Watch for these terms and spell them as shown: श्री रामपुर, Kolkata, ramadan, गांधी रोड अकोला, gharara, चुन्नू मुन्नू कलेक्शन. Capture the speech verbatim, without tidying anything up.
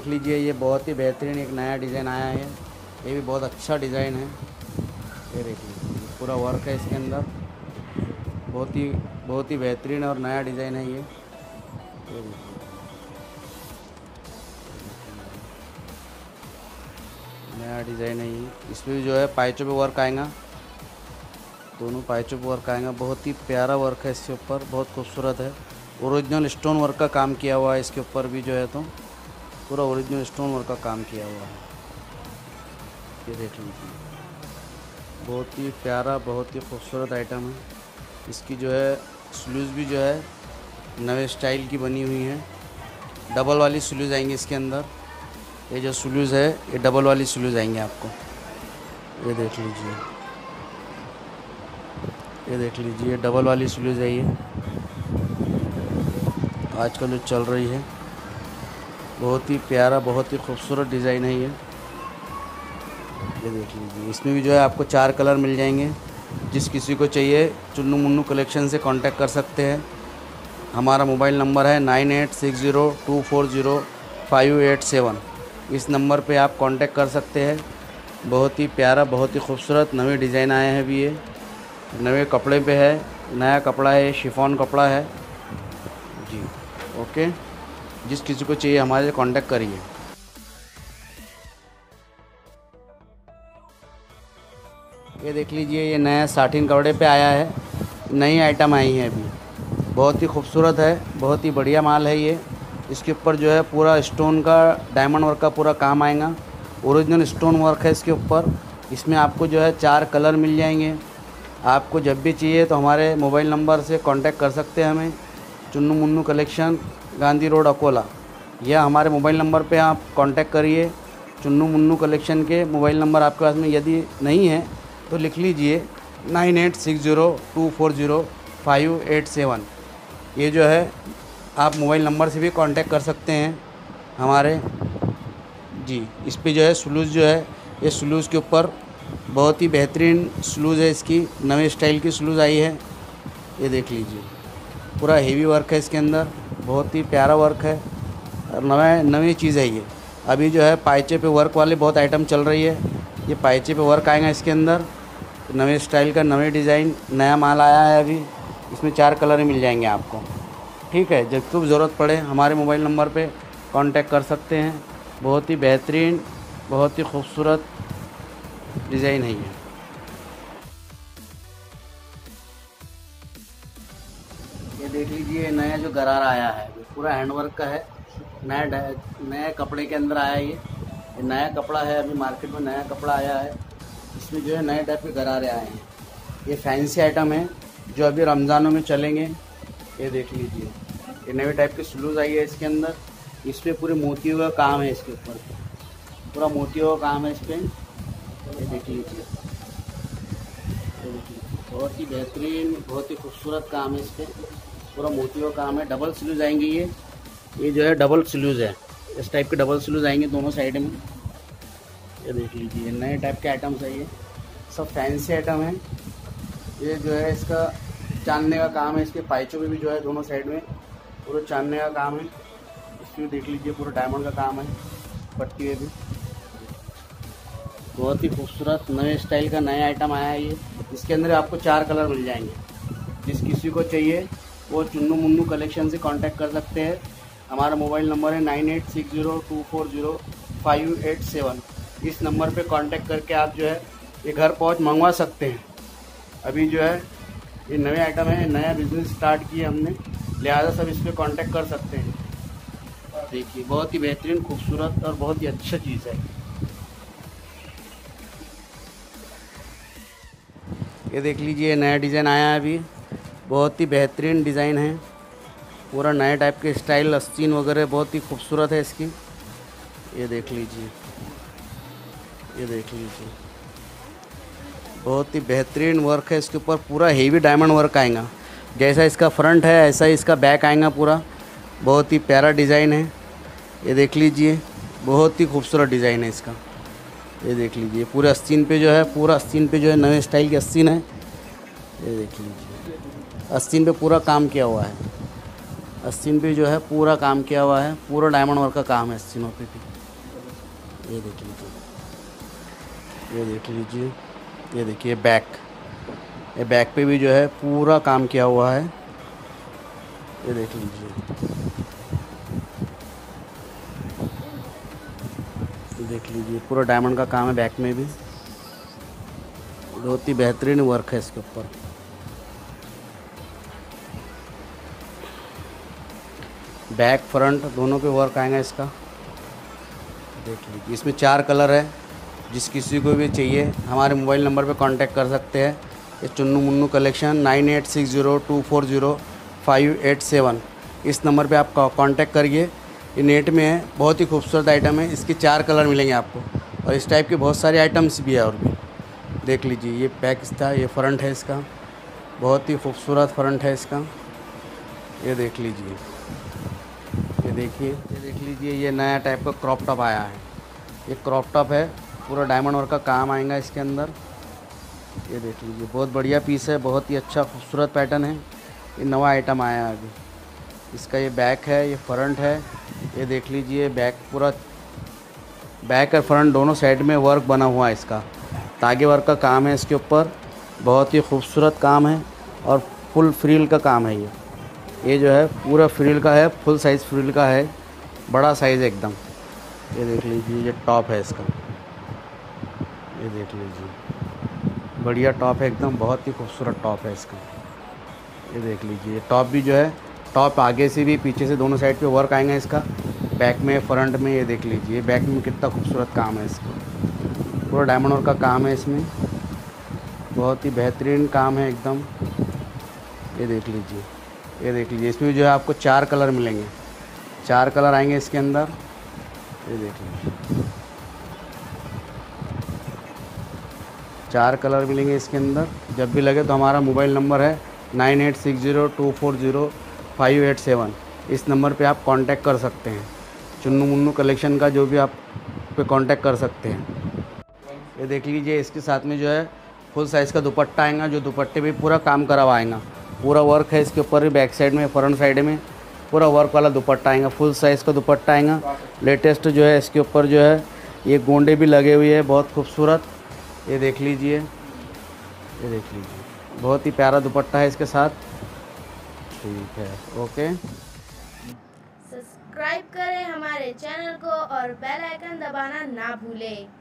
देख लीजिए, ये बहुत ही बेहतरीन एक नया डिज़ाइन आया है। ये भी बहुत अच्छा डिज़ाइन है। ये देख लीजिए, पूरा वर्क है इसके अंदर, बहुत ही बहुत ही बेहतरीन और नया डिज़ाइन है ये। नया डिज़ाइन है ये। इसमें जो है पाइचों पे वर्क आएगा, दोनों पाइचों पे वर्क आएगा। बहुत ही प्यारा वर्क है इसके ऊपर, बहुत खूबसूरत है। ओरिजिनल स्टोन वर्क का काम किया हुआ है इसके ऊपर भी जो है, तो पूरा ओरिजिनल स्टोन वर्क का काम किया हुआ है। ये देख लीजिए, बहुत ही प्यारा, बहुत ही खूबसूरत आइटम है। इसकी जो है स्लीव्स भी जो है नवे स्टाइल की बनी हुई है। डबल वाली स्लीव्स आएंगी इसके अंदर। ये जो स्लीव्स है ये डबल वाली स्लीव्स आएंगी आपको। ये देख लीजिए, ये देख लीजिए, डबल वाली स्लीव्स है ये, आजकल जो चल रही है। बहुत ही प्यारा, बहुत ही खूबसूरत डिज़ाइन है ये। ये देख लीजिए, इसमें भी जो है आपको चार कलर मिल जाएंगे। जिस किसी को चाहिए चुन्नू मुन्नू कलेक्शन से कांटेक्ट कर सकते हैं। हमारा मोबाइल नंबर है nine eight six zero two four zero five eight seven. इस नंबर पे आप कांटेक्ट कर सकते हैं। बहुत ही प्यारा, बहुत ही खूबसूरत नवे डिज़ाइन आए हैं अभी। ये नवे कपड़े पे है, नया कपड़ा है, शिफॉन कपड़ा है जी। ओके, जिस किसी को चाहिए हमारे से कांटेक्ट करिए। ये देख लीजिए, ये नया साठिन कपड़े पे आया है। नई आइटम आई है अभी, बहुत ही खूबसूरत है, बहुत ही बढ़िया माल है ये। इसके ऊपर जो है पूरा स्टोन का, डायमंड वर्क का पूरा काम आएगा। ओरिजिनल स्टोन वर्क है इसके ऊपर। इसमें आपको जो है चार कलर मिल जाएंगे। आपको जब भी चाहिए तो हमारे मोबाइल नंबर से कांटेक्ट कर सकते हैं हमें। चुन्नू मुन्नू कलेक्शन, गांधी रोड अकोला, यह हमारे मोबाइल नंबर पर आप कांटेक्ट करिए। चुन्नू मुन्नू कलेक्शन के मोबाइल नंबर आपके पास में यदि नहीं है तो लिख लीजिए nine eight six zero two four zero five eight seven. ये जो है आप मोबाइल नंबर से भी कांटेक्ट कर सकते हैं हमारे जी। इस पर जो है स्लूज जो है, ये स्लूज के ऊपर बहुत ही बेहतरीन स्लूज है इसकी, नवे स्टाइल की स्लूज आई है। ये देख लीजिए, पूरा हेवी वर्क है इसके अंदर, बहुत ही प्यारा वर्क है और नया नवी चीज़ है ये। अभी जो है पाइचे पे वर्क वाले बहुत आइटम चल रही है। ये पाइचे पे वर्क आएगा इसके अंदर, नवे स्टाइल का, नवे डिज़ाइन, नया माल आया है अभी। इसमें चार कलर मिल जाएंगे आपको। ठीक है, जब खूब ज़रूरत पड़े हमारे मोबाइल नंबर पे कांटेक्ट कर सकते हैं। बहुत ही बेहतरीन, बहुत ही खूबसूरत डिज़ाइन है ये। ये देख लीजिए, नया जो गरारा आया है पूरा हैंडवर्क का है। नया नए कपड़े के अंदर आया ये। ये नया कपड़ा है, अभी मार्केट में नया कपड़ा आया है। इसमें जो है नए टाइप के गरारे आए हैं। ये फैंसी आइटम है जो अभी रमज़ानों में चलेंगे। ये देख लीजिए, ये नए टाइप की स्लूज आई है इसके अंदर। इस पर पूरे मोतियों का काम है, इसके ऊपर पूरा मोतियों का काम है इस पर। ये देख लीजिए, बहुत ही बेहतरीन, बहुत ही खूबसूरत काम है इस पर, पूरा मोतियों का काम है। डबल स्लूज आएंगे ये। ये जो है डबल स्लूज है, इस टाइप के डबल स्लूज आएंगे दोनों साइड में। ये देख लीजिए, नए टाइप के आइटम्स है ये, सब फैंसी आइटम है। ये जो है इसका चांदने का काम है, इसके पाइचों में भी जो है दोनों साइड में पूरा चांदने का काम है। इसमें देख लीजिए पूरा डायमंड का काम है, पट्टी में भी। बहुत ही खूबसूरत नए स्टाइल का नया आइटम आया है ये। इसके अंदर आपको चार कलर मिल जाएंगे। जिस किसी को चाहिए वो चुन्नू मुन्नू कलेक्शन से कॉन्टैक्ट कर सकते हैं। हमारा मोबाइल नंबर है nine eight six zero two four zero five eight seven. इस नंबर पे कांटेक्ट करके आप जो है ये घर पहुंच मंगवा सकते हैं। अभी जो है ये नए आइटम है, नया बिजनेस स्टार्ट किया हमने, लिहाजा सब इस पर कांटेक्ट कर सकते हैं। देखिए, बहुत ही बेहतरीन, खूबसूरत और बहुत ही अच्छा चीज़ है। ये देख लीजिए, नया डिज़ाइन आया है अभी, बहुत ही बेहतरीन डिज़ाइन है, पूरा नए टाइप के स्टाइल, आस्तीन वगैरह बहुत ही खूबसूरत है इसकी। ये देख लीजिए, ये देख लीजिए, बहुत ही बेहतरीन वर्क है इसके ऊपर, पूरा हेवी डायमंड वर्क आएगा। जैसा इसका फ्रंट है ऐसा ही इसका बैक आएगा पूरा। बहुत ही प्यारा डिज़ाइन है। ये देख लीजिए, बहुत ही खूबसूरत डिज़ाइन है इसका। ये देख लीजिए, पूरे आस्तीन पे जो है, पूरा आस्तीन पे जो है नए स्टाइल की आस्तीन है। ये देख लीजिए, आस्तीन पे पूरा काम किया हुआ है। आस्तीन पे जो है पूरा काम किया हुआ है, पूरा डायमंड वर्क का काम है आस्तीनों पर भी। ये देख लीजिए, ये देख लीजिए, ये देखिए बैक, ये बैक पे भी जो है पूरा काम किया हुआ है, ये देख लीजिए, देख लीजिए पूरा डायमंड का काम है बैक में भी। बहुत ही बेहतरीन वर्क है इसके ऊपर। बैक फ्रंट दोनों पे वर्क आएगा इसका, देख लीजिए। इसमें चार कलर है, जिस किसी को भी चाहिए हमारे मोबाइल नंबर पे कांटेक्ट कर सकते हैं। ये चुन्नू मुन्नू कलेक्शन nine eight six zero two four zero five eight seven, इस नंबर पे आप कांटेक्ट करिए। ये नेट में है, बहुत ही खूबसूरत आइटम है। इसके चार कलर मिलेंगे आपको, और इस टाइप के बहुत सारे आइटम्स भी है। और भी देख लीजिए, ये पैक था, ये फ्रंट है इसका, बहुत ही खूबसूरत फ्रंट है इसका, ये देख लीजिए, ये देखिए, ये देख लीजिए। ये नया टाइप का क्रॉप टॉप आया है, ये क्रॉप टॉप है, पूरा डायमंड वर्क का काम आएगा इसके अंदर, ये देख लीजिए। बहुत बढ़िया पीस है, बहुत ही अच्छा खूबसूरत पैटर्न है। ये नवा आइटम आया है अभी इसका। ये बैक है, ये फ्रंट है, ये देख लीजिए। बैक पूरा, बैक और फ्रंट दोनों साइड में वर्क बना हुआ है इसका, तागे वर्क का काम है इसके ऊपर, बहुत ही खूबसूरत काम है। और फुल फ्रील का काम है ये, ये जो है पूरा फ्रील का है, फुल साइज़ फ्रील का है, बड़ा साइज़ एकदम। ये देख लीजिए, ये टॉप है इसका, ये देख लीजिए, बढ़िया टॉप है एकदम, बहुत ही खूबसूरत टॉप है इसका, ये देख लीजिए। टॉप भी जो है, टॉप आगे से भी पीछे से दोनों साइड पे वर्क आएगा इसका, बैक में फ्रंट में, ये देख लीजिए। बैक में कितना खूबसूरत काम है इसका, पूरा डायमंड वर्क का काम है इसमें, बहुत ही बेहतरीन काम है एकदम, ये देख लीजिए, ये देख लीजिए। इसमें जो है आपको चार कलर मिलेंगे, चार कलर आएंगे इसके अंदर, ये देख लीजिए, चार कलर मिलेंगे इसके अंदर। जब भी लगे तो हमारा मोबाइल नंबर है nine eight six zero two four zero five eight seven, इस नंबर पे आप कांटेक्ट कर सकते हैं। चुन्नू मुन्नू कलेक्शन का जो भी आप पे कांटेक्ट कर सकते हैं। ये देख लीजिए, इसके साथ में जो है फुल साइज़ का दुपट्टा आएगा, जो दुपट्टे पे पूरा काम करा हुआ आएगा, पूरा वर्क है इसके ऊपर, बैक साइड में फ्रंट साइड में पूरा वर्क वाला दुपट्टा आएगा, फुल साइज़ का दुपट्टा आएगा। लेटेस्ट जो है इसके ऊपर जो है ये गोंडे भी लगे हुए हैं, बहुत खूबसूरत, ये देख लीजिए, ये देख लीजिए, बहुत ही प्यारा दुपट्टा है इसके साथ। ठीक है, ओके, सब्सक्राइब करें हमारे चैनल को और बेल आइकन दबाना ना भूलें।